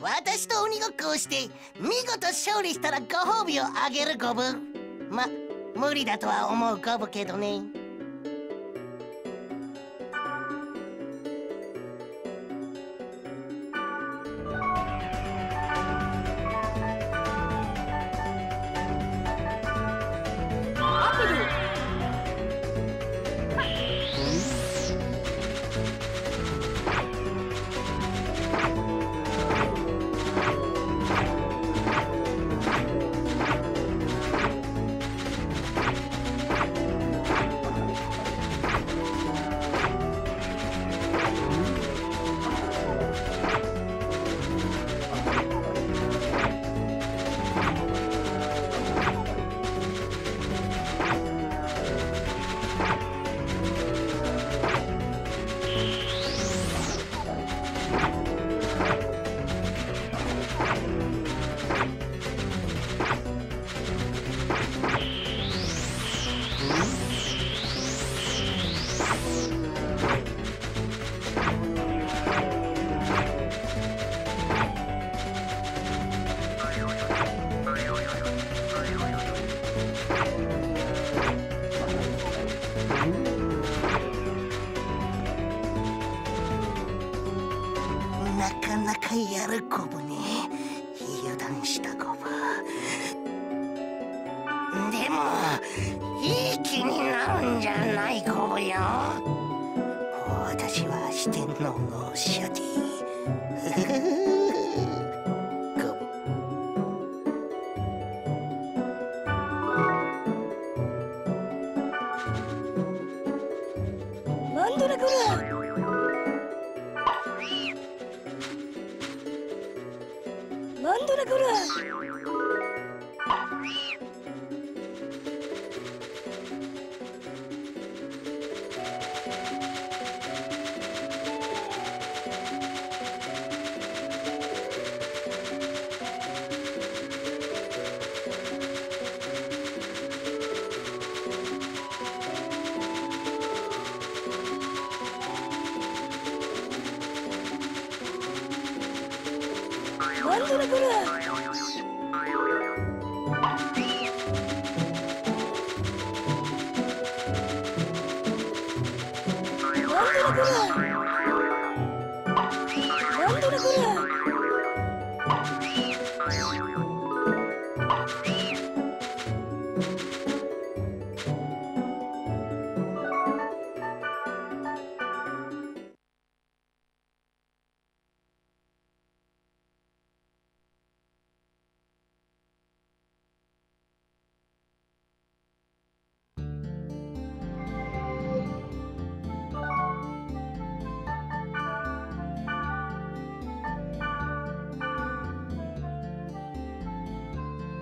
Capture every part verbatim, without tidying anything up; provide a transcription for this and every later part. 私と鬼ごっこをして見事勝利したらご褒美をあげるゴブ。ま、無理だとは思うゴブけどね。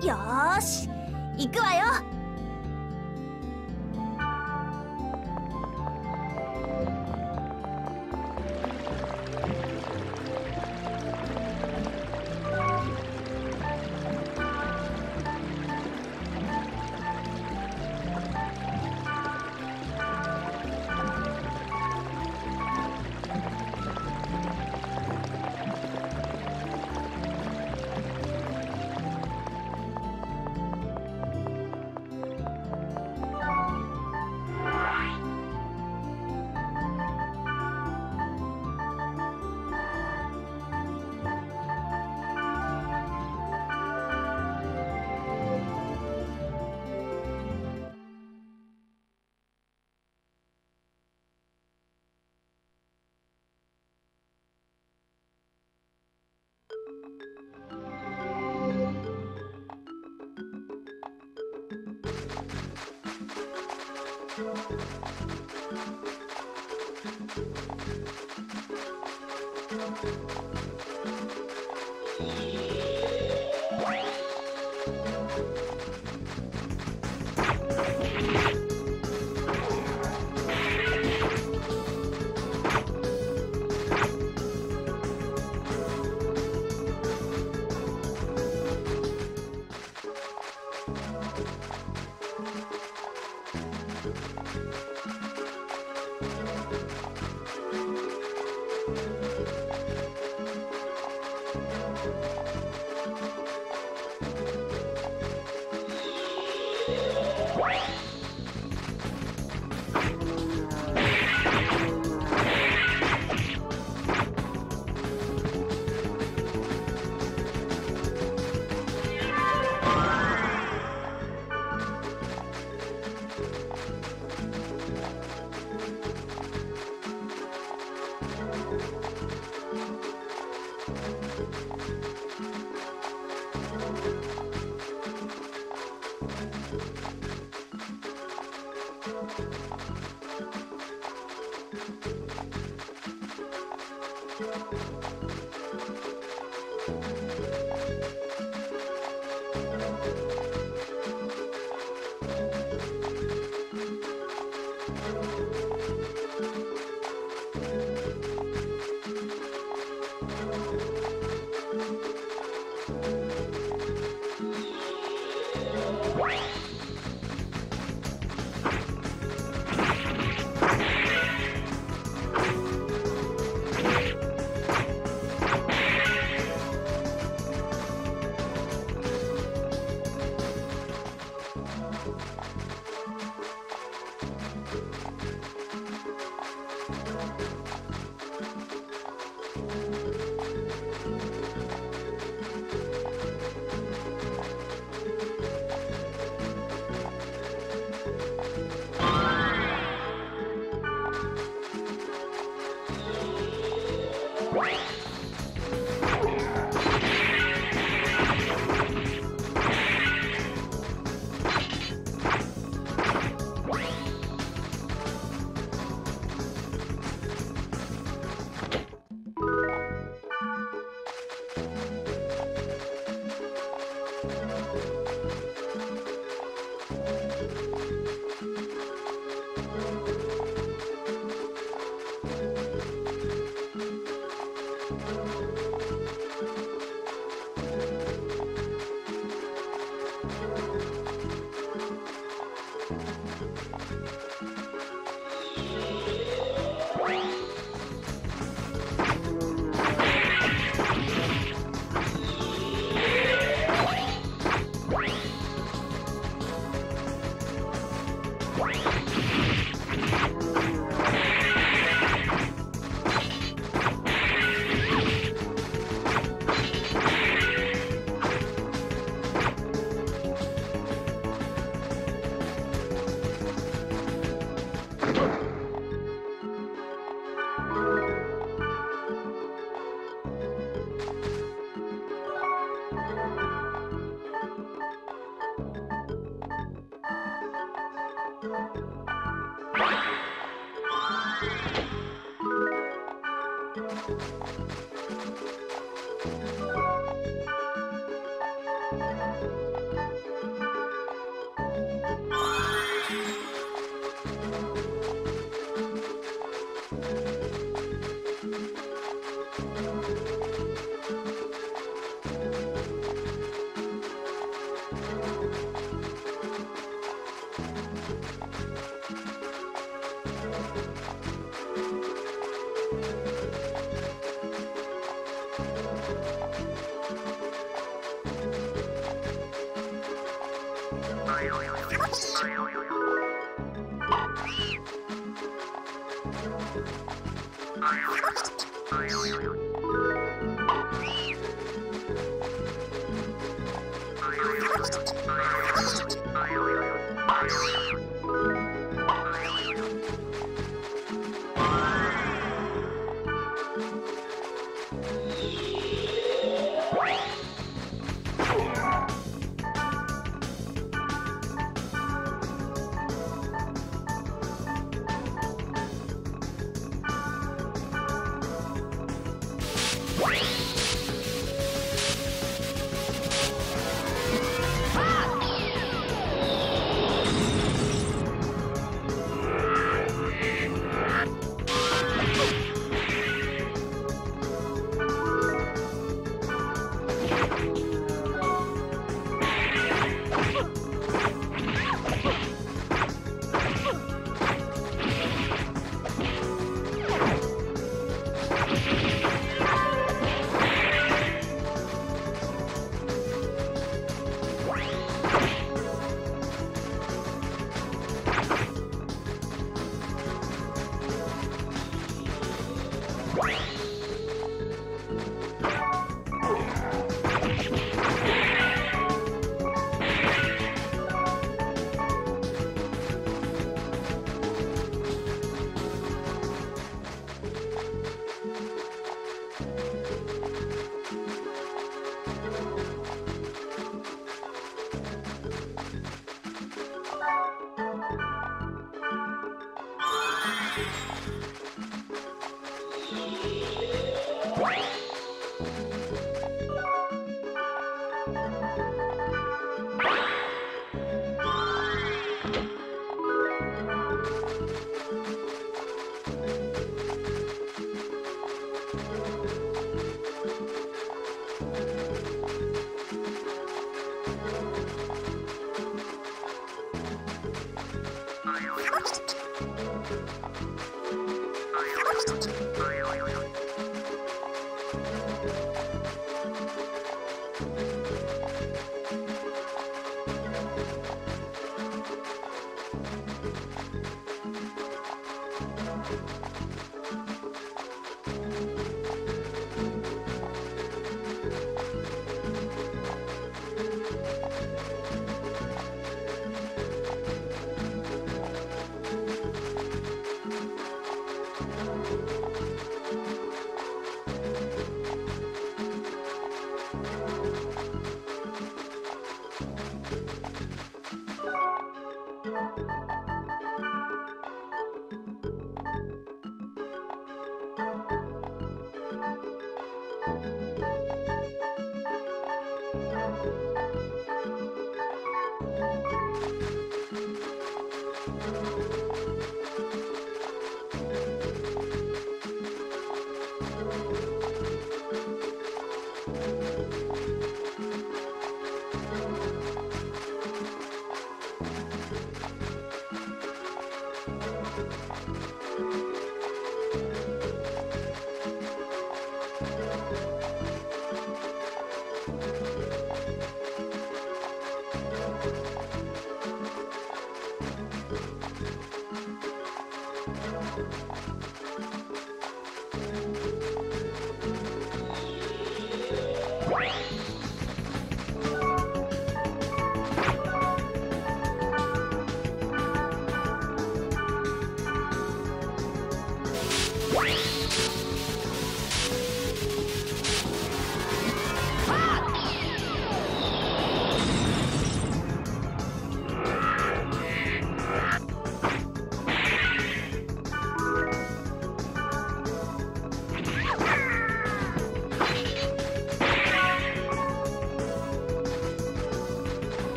よーし、行くわよ。What?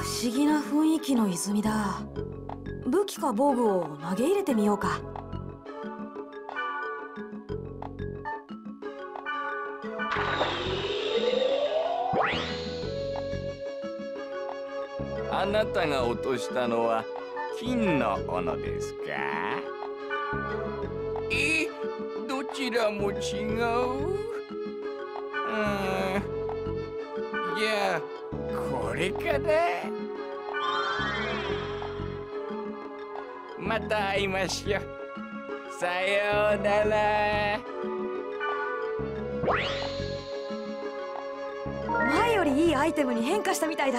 不思議な雰囲気の泉だ。武器か防具を投げ入れてみようか。あなたが落としたのは金の斧ですか？え、どちらも違う。うん、じゃあこれかな。また会いましょう。さようなら。前よりいいアイテムに変化したみたいだ。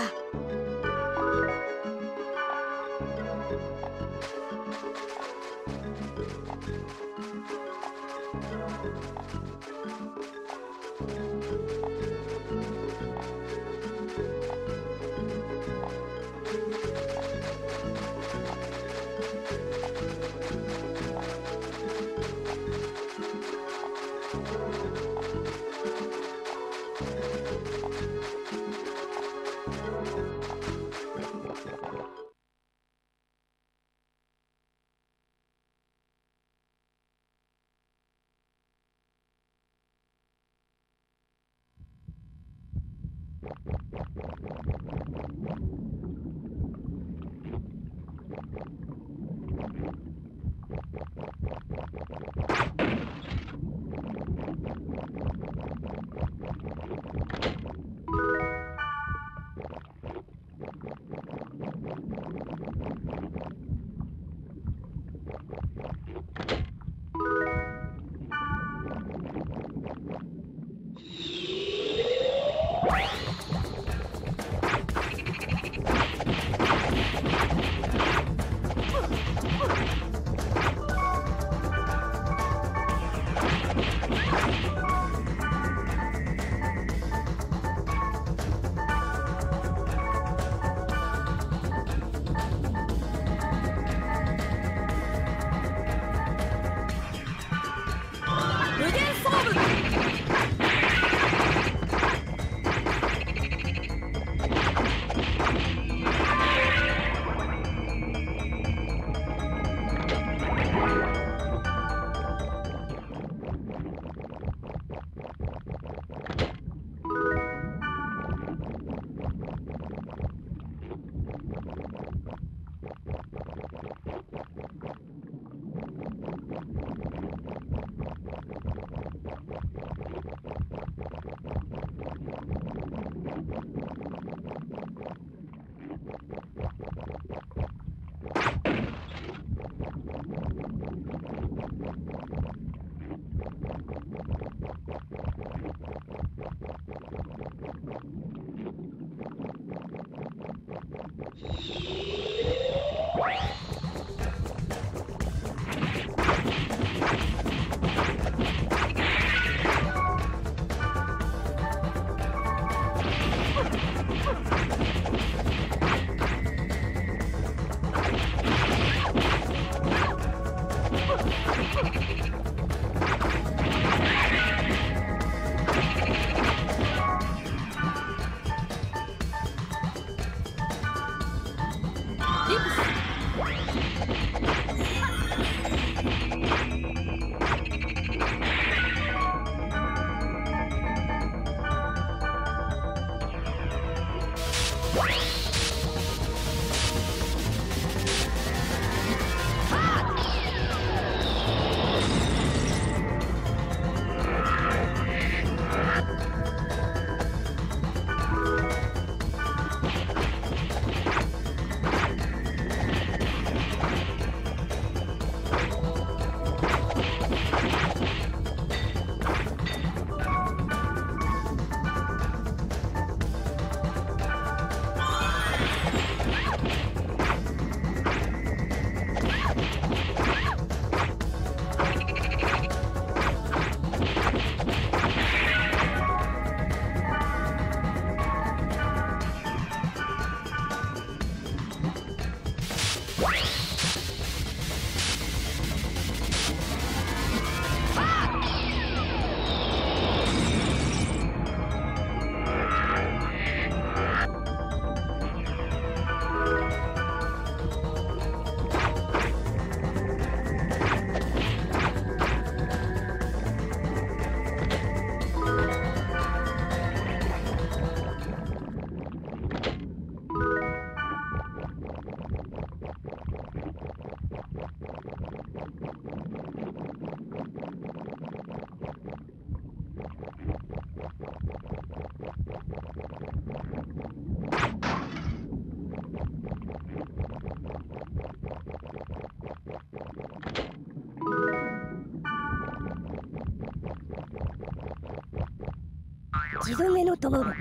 自分への友達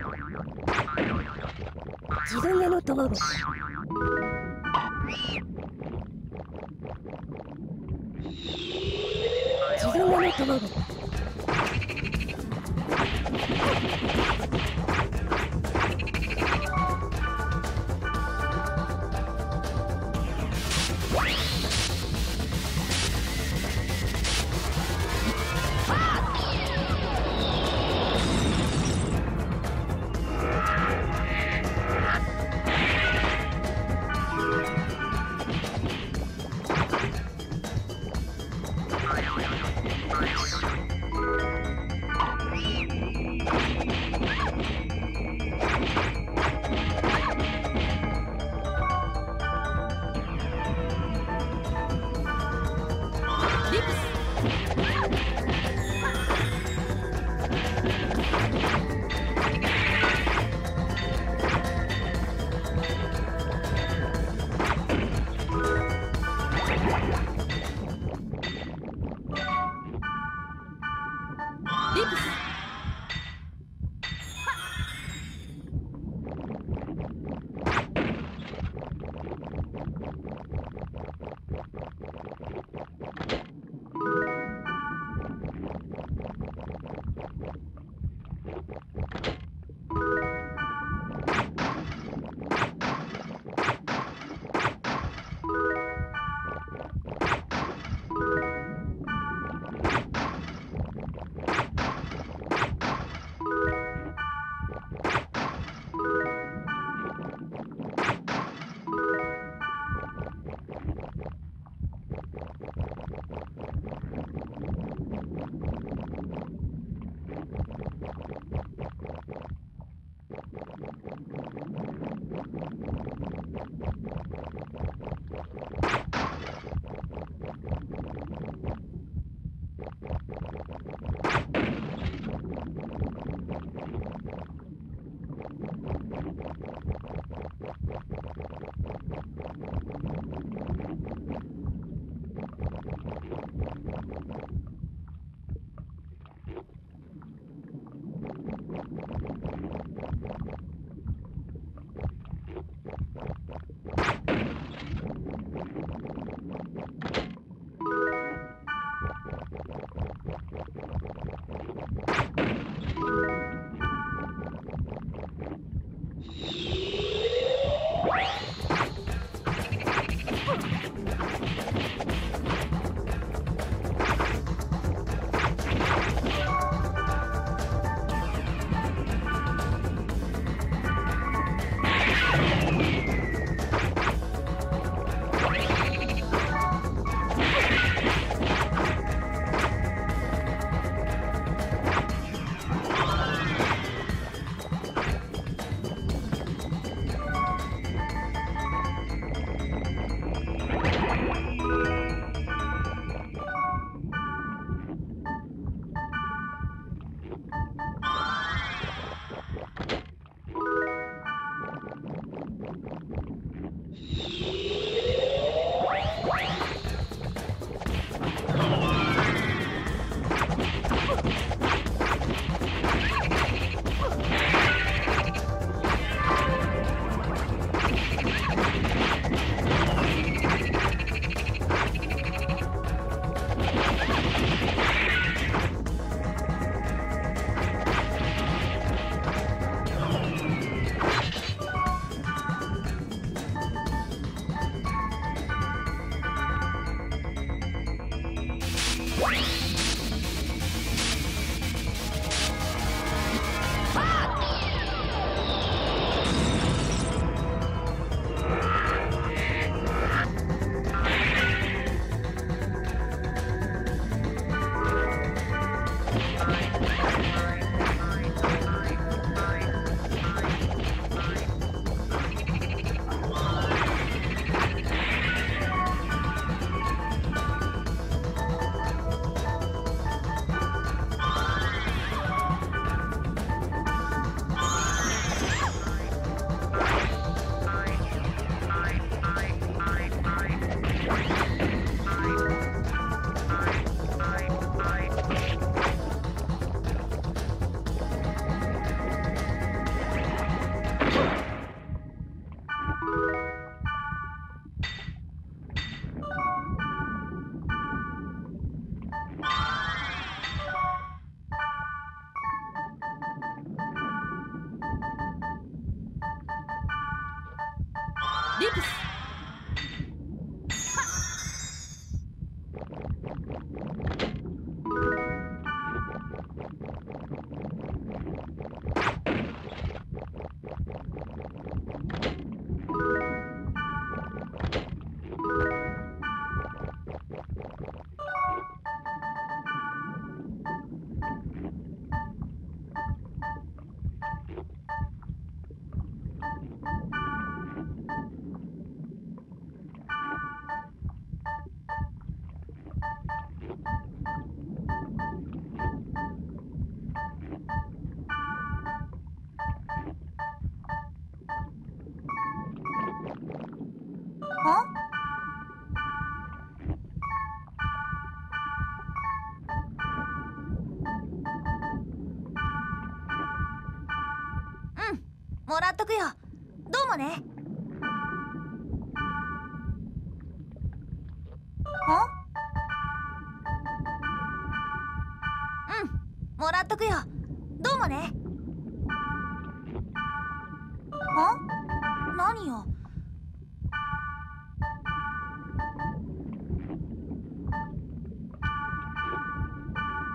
自分への友達自分への友達 Bye. もらっとくよ。どうもね。ん？うん、もらっとくよ。どうもね。ん？何よ。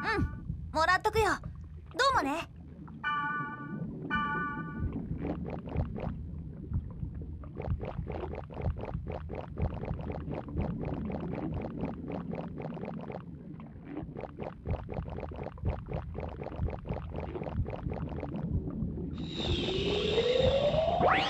うん、もらっとくよ。どうもね。What?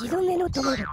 自動目の止める。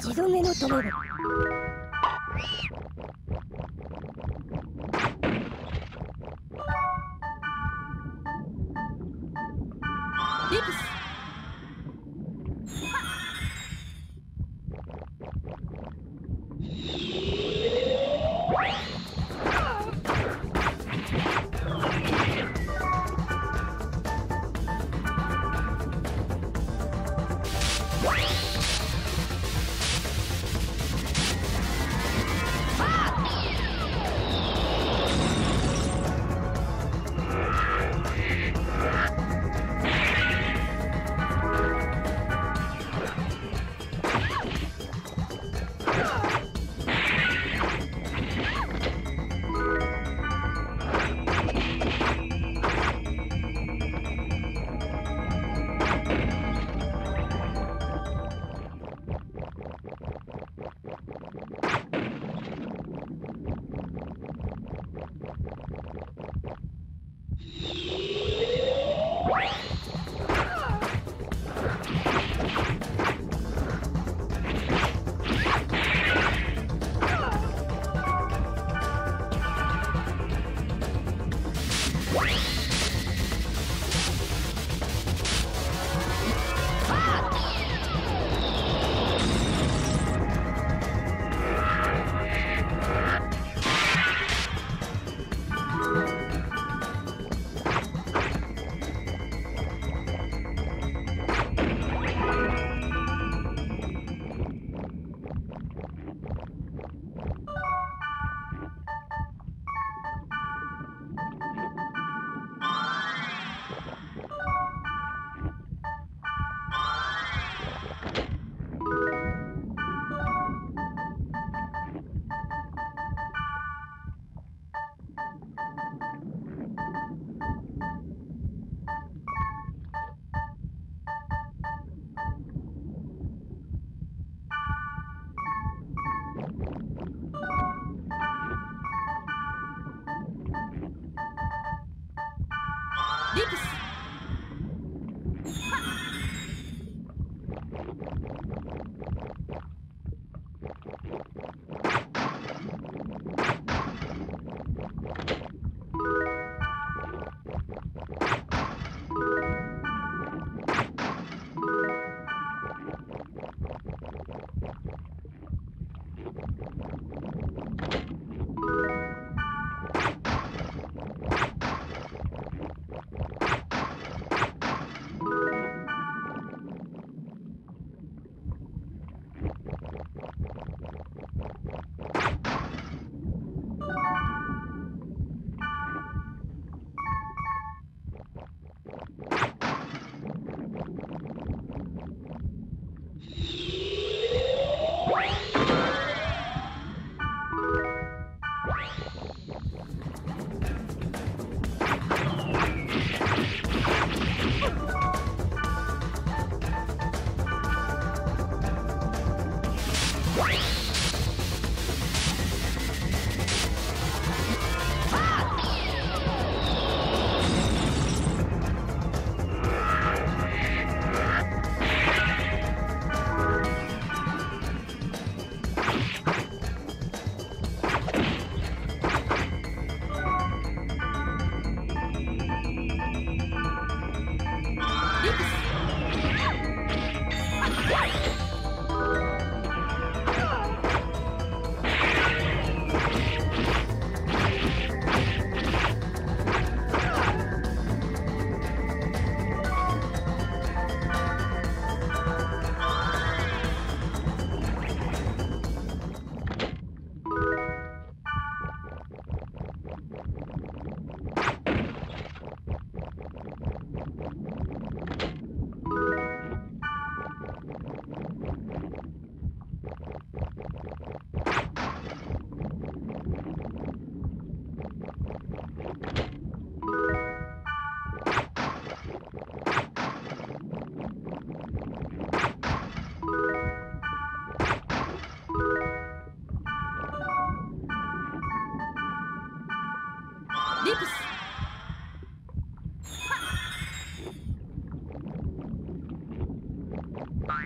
血止めのトロル。リプス。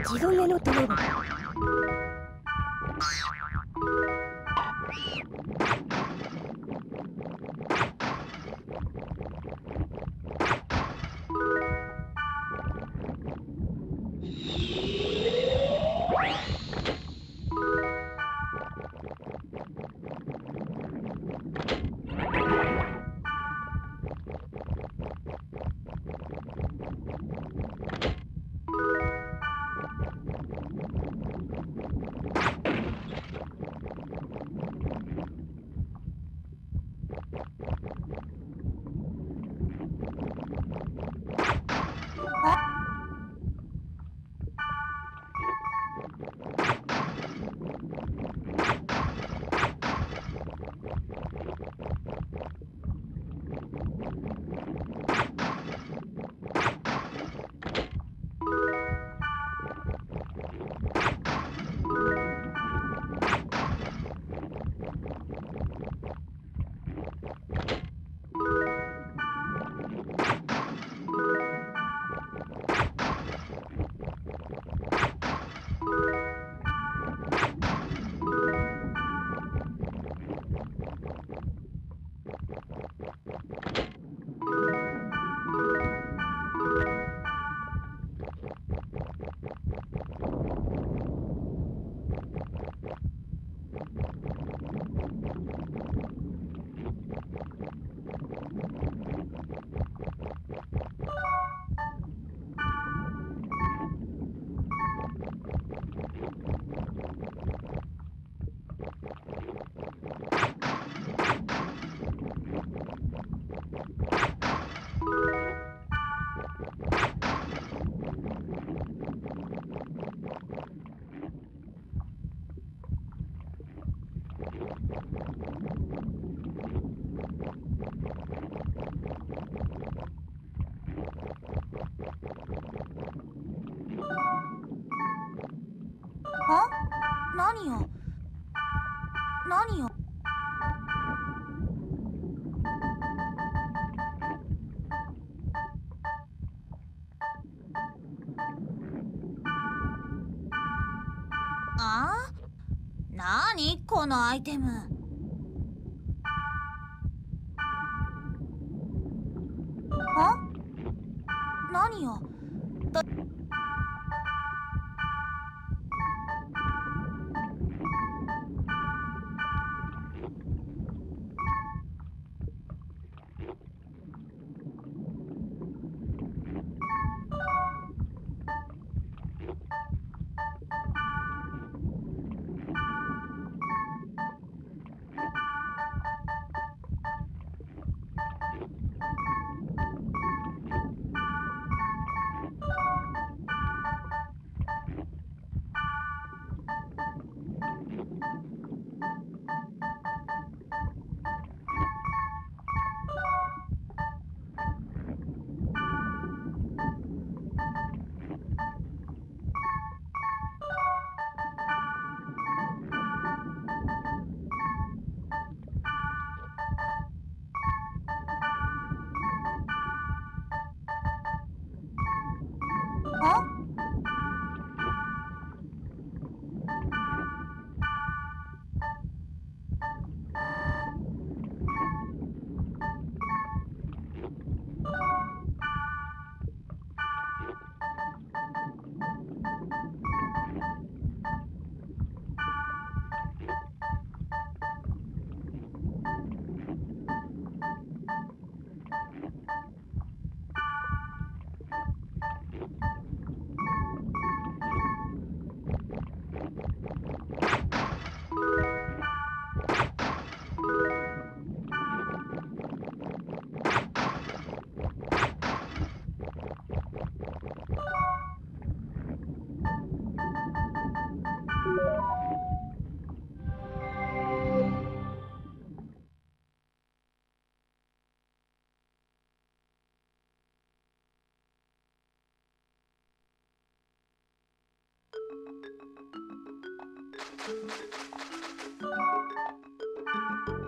血止めのトロル。このアイテム。あ？何よ。だ。Thank you.